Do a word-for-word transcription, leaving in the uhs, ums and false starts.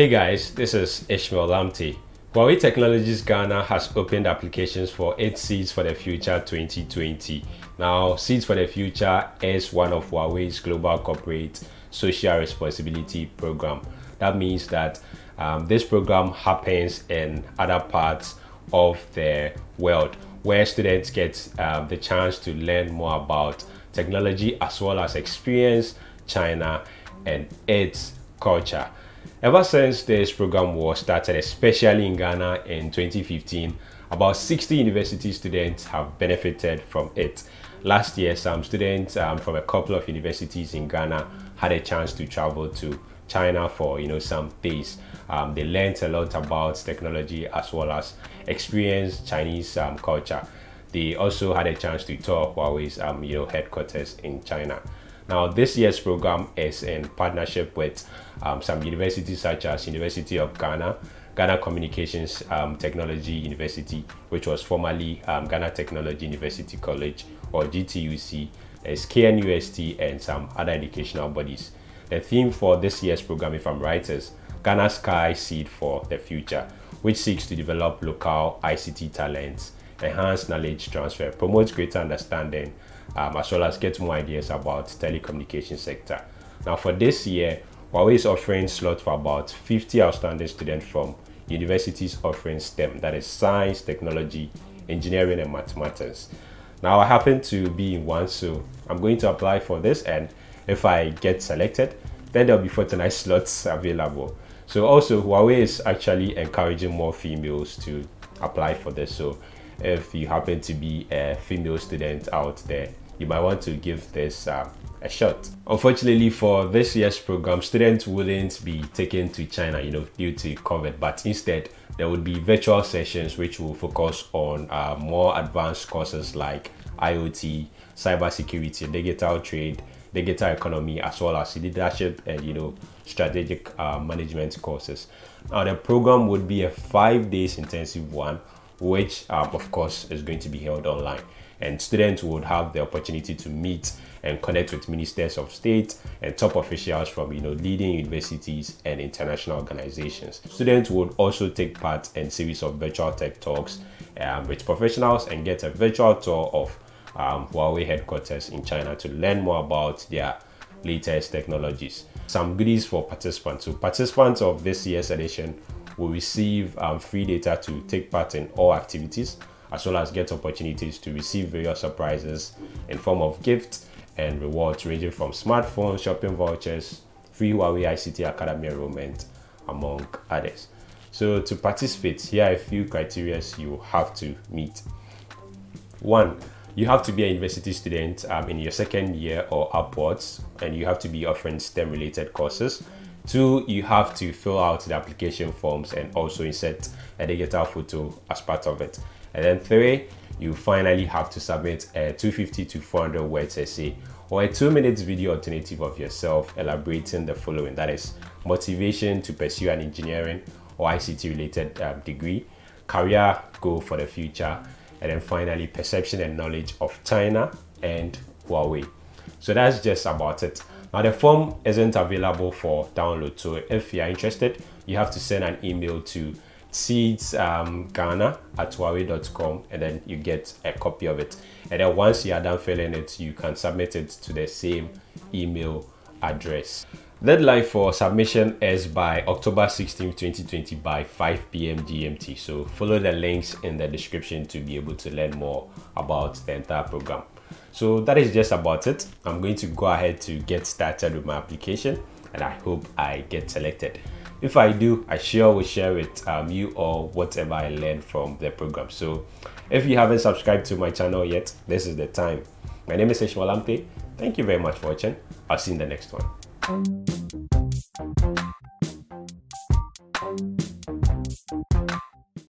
Hey guys, this is Ishmael Lamptey. Huawei Technologies Ghana has opened applications for its Seeds for the Future twenty twenty. Now, Seeds for the Future is one of Huawei's global corporate social responsibility program. That means that um, this program happens in other parts of the world where students get um, the chance to learn more about technology as well as experience China and its culture. Ever since this program was started, especially in Ghana in twenty fifteen, about sixty university students have benefited from it. Last year, some students um, from a couple of universities in Ghana had a chance to travel to China for you know some days. Um, they learned a lot about technology as well as experience Chinese um, culture. They also had a chance to tour Huawei's um, you know headquarters in China. Now, this year's program is in partnership with um, some universities such as University of Ghana, Ghana Communications um, Technology University, which was formerly um, Ghana Technology University College or G T U C, there's K N U S T and some other educational bodies. The theme for this year's program, if I'm right, is Ghana Sky Seed for the Future, which seeks to develop local I C T talents, enhance knowledge transfer, promote greater understanding, Um, as well as get more ideas about telecommunication sector. Now for this year, Huawei is offering slots for about fifty outstanding students from universities offering STEM, that is science, technology, engineering and mathematics. Now I happen to be in one, so I'm going to apply for this, and if I get selected, then there'll be forty-nine slots available. So also Huawei is actually encouraging more females to apply for this. So if you happen to be a female student out there, you might want to give this um, a shot. Unfortunately for this year's program, students wouldn't be taken to China, you know, due to COVID, but instead there would be virtual sessions which will focus on uh, more advanced courses like I O T, cybersecurity, digital trade, digital economy, as well as leadership and, you know, strategic uh, management courses. Now the program would be a five days intensive one, which um, of course is going to be held online, and students would have the opportunity to meet and connect with ministers of state and top officials from you know leading universities and international organizations. Students would also take part in series of virtual tech talks um, with professionals and get a virtual tour of um, Huawei headquarters in China to learn more about their latest technologies. Some goodies for participants. So participants of this year's edition will receive um, free data to take part in all activities, as well as get opportunities to receive various surprises in form of gifts and rewards ranging from smartphones, shopping vouchers, free Huawei I C T Academy enrollment, among others. So to participate, here are a few criteria you have to meet. One, you have to be a university student um, in your second year or upwards, and you have to be offering STEM related courses. Two, you have to fill out the application forms and also insert a digital photo as part of it. And then three, you finally have to submit a two hundred fifty to four hundred words essay or a two minute video alternative of yourself elaborating the following, that is motivation to pursue an engineering or I C T related uh, degree, career goal for the future, and then finally perception and knowledge of China and Huawei. So that's just about it. Now the form isn't available for download, so if you are interested, you have to send an email to seeds um, ghana at huawei dot com, and then you get a copy of it. And then once you are done filling it, you can submit it to the same email address. Deadline for submission is by October sixteenth twenty twenty by five P M G M T. So follow the links in the description to be able to learn more about the entire program. So that is just about it. I'm going to go ahead to get started with my application, and I hope I get selected. If I do, I sure will share with um, you all whatever I learned from the program. So if you haven't subscribed to my channel yet, this is the time. My name is Ishmael Lamptey. Thank you very much for watching. I'll see you in the next one.